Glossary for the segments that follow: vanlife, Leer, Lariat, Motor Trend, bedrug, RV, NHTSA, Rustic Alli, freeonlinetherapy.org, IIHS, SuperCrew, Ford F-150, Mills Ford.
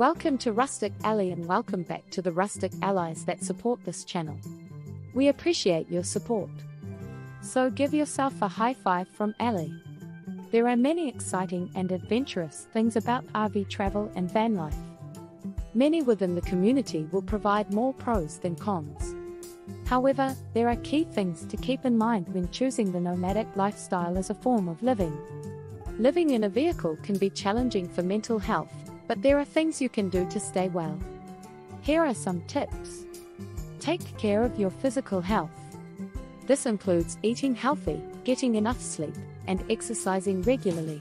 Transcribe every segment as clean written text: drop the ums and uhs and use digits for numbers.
Welcome to Rustic Alli, and welcome back to the Rustic Allies that support this channel. We appreciate your support. So give yourself a high five from Alli. There are many exciting and adventurous things about RV travel and van life. Many within the community will provide more pros than cons. However, there are key things to keep in mind when choosing the nomadic lifestyle as a form of living. Living in a vehicle can be challenging for mental health, but there are things you can do to stay well. Here are some tips. Take care of your physical health. This includes eating healthy, getting enough sleep, and exercising regularly.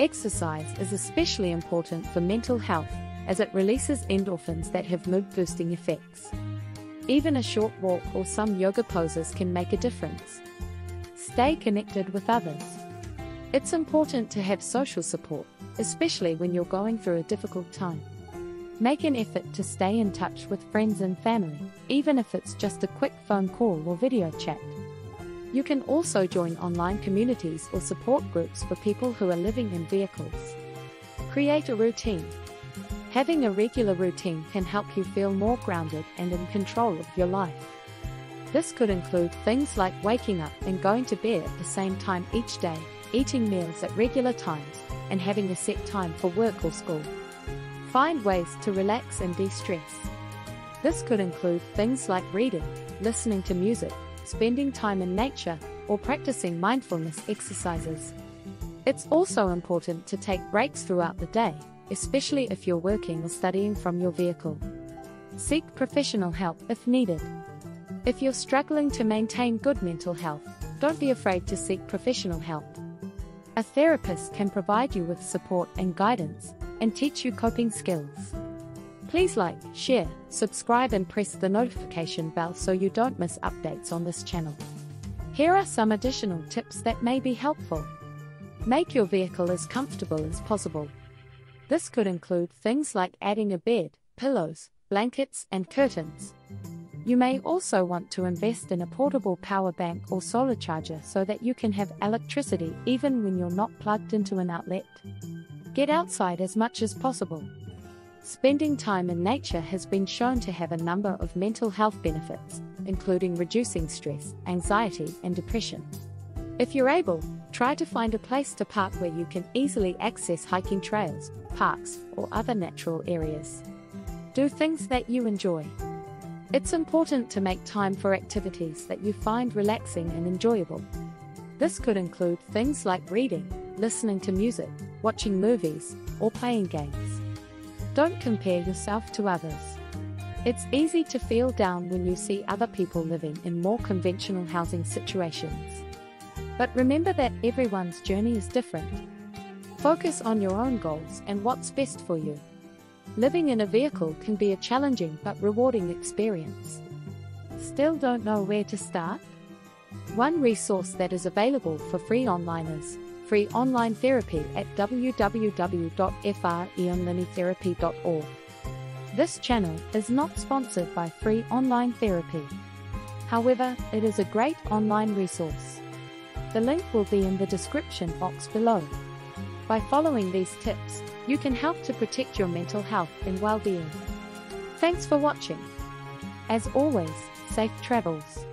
Exercise is especially important for mental health, as it releases endorphins that have mood-boosting effects. Even a short walk or some yoga poses can make a difference. Stay connected with others. It's important to have social support, especially when you're going through a difficult time. Make an effort to stay in touch with friends and family, even if it's just a quick phone call or video chat. You can also join online communities or support groups for people who are living in vehicles. Create a routine. Having a regular routine can help you feel more grounded and in control of your life. This could include things like waking up and going to bed at the same time each day, eating meals at regular times, and having a set time for work or school. Find ways to relax and de-stress. This could include things like reading, listening to music, spending time in nature, or practicing mindfulness exercises. It's also important to take breaks throughout the day, especially if you're working or studying from your vehicle. Seek professional help if needed. If you're struggling to maintain good mental health, don't be afraid to seek professional help. A therapist can provide you with support and guidance, and teach you coping skills. Please like, share, subscribe, and press the notification bell so you don't miss updates on this channel. Here are some additional tips that may be helpful. Make your vehicle as comfortable as possible. This could include things like adding a bed, pillows, blankets, and curtains. You may also want to invest in a portable power bank or solar charger so that you can have electricity even when you're not plugged into an outlet. Get outside as much as possible. Spending time in nature has been shown to have a number of mental health benefits, including reducing stress, anxiety, and depression. If you're able, try to find a place to park where you can easily access hiking trails, parks, or other natural areas. Do things that you enjoy. It's important to make time for activities that you find relaxing and enjoyable. This could include things like reading, listening to music, watching movies, or playing games. Don't compare yourself to others. It's easy to feel down when you see other people living in more conventional housing situations. But remember that everyone's journey is different. Focus on your own goals and what's best for you. Living in a vehicle can be a challenging but rewarding experience. Still don't know where to start? One resource that is available for free onliners, free online therapy at www.freeonlinetherapy.org. This channel is not sponsored by Free Online Therapy. However, it is a great online resource. The link will be in the description box below. By following these tips, you can help to protect your mental health and well-being. Thanks for watching. As always, safe travels.